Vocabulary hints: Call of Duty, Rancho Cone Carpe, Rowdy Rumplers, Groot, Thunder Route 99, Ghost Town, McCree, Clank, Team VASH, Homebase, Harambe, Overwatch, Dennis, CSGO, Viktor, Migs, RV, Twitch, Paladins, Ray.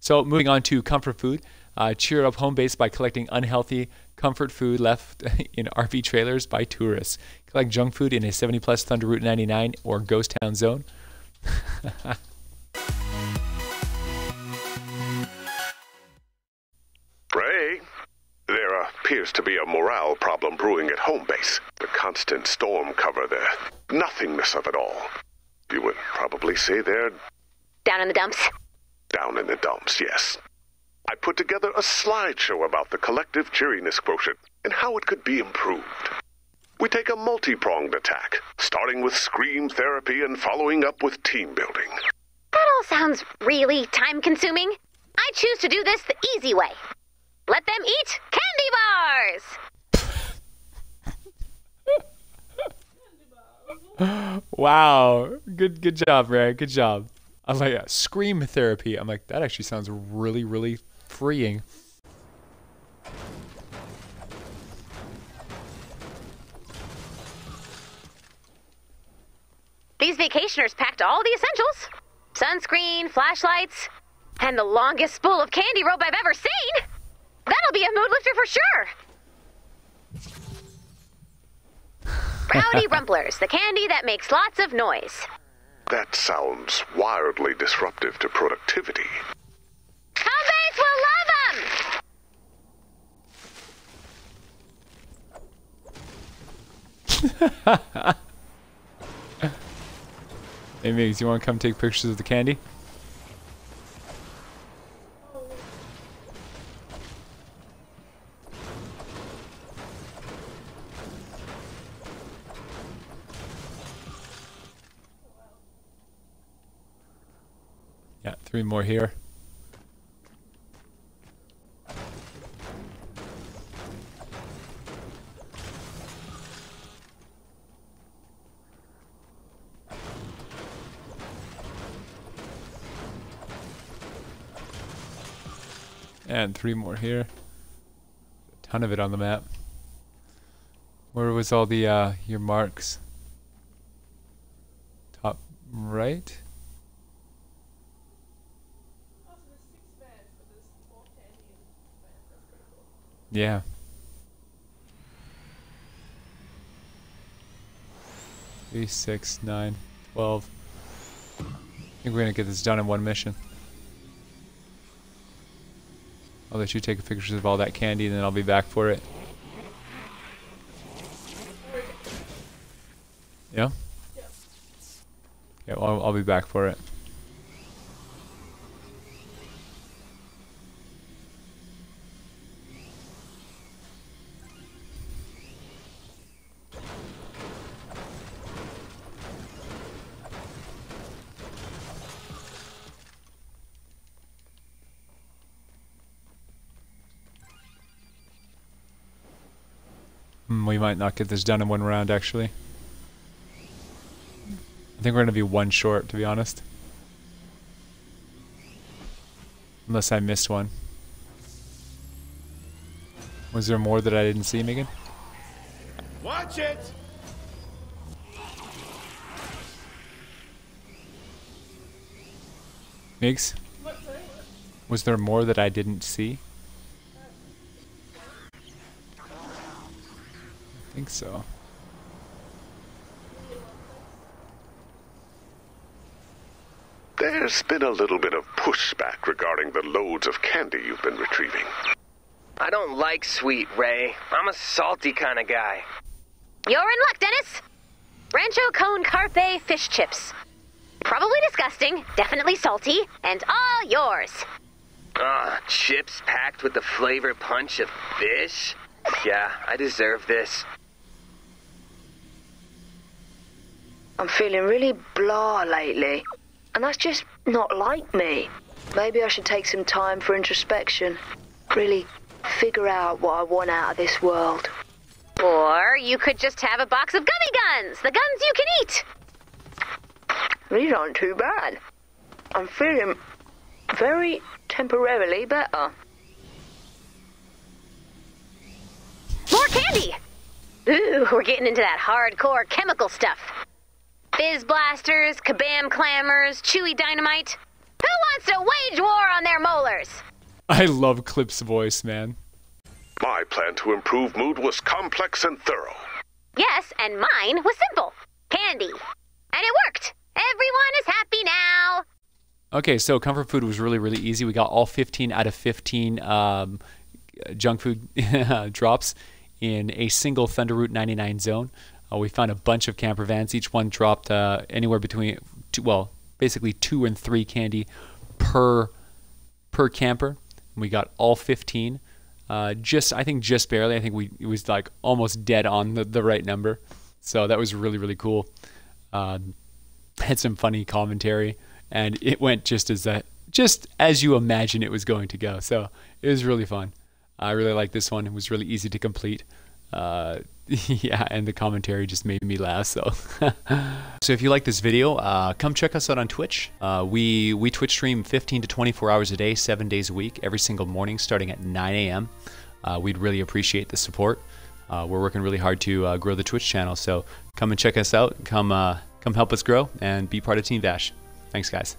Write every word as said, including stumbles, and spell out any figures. So moving on to comfort food, uh, cheer up home base by collecting unhealthy comfort food left in R V trailers by tourists. Collect junk food in a seventy plus Thunder Route ninety-nine or Ghost Town zone. Ray, there appears to be a morale problem brewing at home base. The constant storm cover, the nothingness of it all. You would probably say they're... down in the dumps? Down in the dumps, yes. I put together a slideshow about the collective cheeriness quotient and how it could be improved. We take a multi-pronged attack, starting with scream therapy and following up with team building. That all sounds really time-consuming. I choose to do this the easy way. Let them eat candy bars! Wow. Good good job, Ray. Good job. I was like, yeah, scream therapy. I'm like, that actually sounds really, really freeing. These vacationers packed all the essentials. Sunscreen, flashlights, and the longest spool of candy rope I've ever seen. That'll be a mood lifter for sure. Rowdy Rumplers, the candy that makes lots of noise. That sounds wildly disruptive to productivity. Homebase will love them! Hey Migs, you want to come take pictures of the candy? Yeah, three more here. And three more here. A ton of it on the map. Where was all the uh, your marks? Top right? Yeah. Three, six, nine, twelve. I think we're gonna get this done in one mission. I'll let you take pictures of all that candy, and then I'll be back for it. Yeah? Yeah. Yeah, well, I'll, I'll be back for it. We might not get this done in one round, actually. I think we're going to be one short, to be honest. Unless I missed one. Was there more that I didn't see, Megan? Watch it! Migs? Was there more that I didn't see? I think so. There's been a little bit of pushback regarding the loads of candy you've been retrieving. I don't like sweet, Ray. I'm a salty kind of guy. You're in luck, Dennis. Rancho Cone Carpe fish chips. Probably disgusting, definitely salty, and all yours. Ah, chips packed with the flavor punch of fish? Yeah, I deserve this. I'm feeling really blah lately, and that's just not like me. Maybe I should take some time for introspection, really figure out what I want out of this world. Or you could just have a box of gummy guns, the guns you can eat. These aren't too bad. I'm feeling very temporarily better. More candy! Ooh, we're getting into that hardcore chemical stuff. Fizz blasters, kabam clammers, chewy dynamite. Who wants to wage war on their molars? Rumplers! I love Clip's voice, man. My plan to improve mood was complex and thorough. Yes, and mine was simple. Candy. And it worked! Everyone is happy now! Okay, so comfort food was really, really easy. We got all fifteen out of fifteen um, junk food drops in a single Thunder Route ninety-nine zone. Uh, we found a bunch of camper vans. Each one dropped uh, anywhere between, two, well, basically two and three candy per per camper. And we got all fifteen. Uh, just, I think just barely. I think we it was like almost dead on the, the right number. So that was really, really cool. Uh, had some funny commentary, and it went just as that, just as you imagine it was going to go. So it was really fun. I really liked this one. It was really easy to complete. Uh, yeah, and the commentary just made me laugh. So, so if you like this video, uh, come check us out on Twitch. Uh, we we Twitch stream fifteen to twenty-four hours a day, seven days a week, every single morning, starting at nine A M Uh, we'd really appreciate the support. Uh, we're working really hard to uh, grow the Twitch channel. So come and check us out. Come uh, come help us grow and be part of Team VASH. Thanks, guys.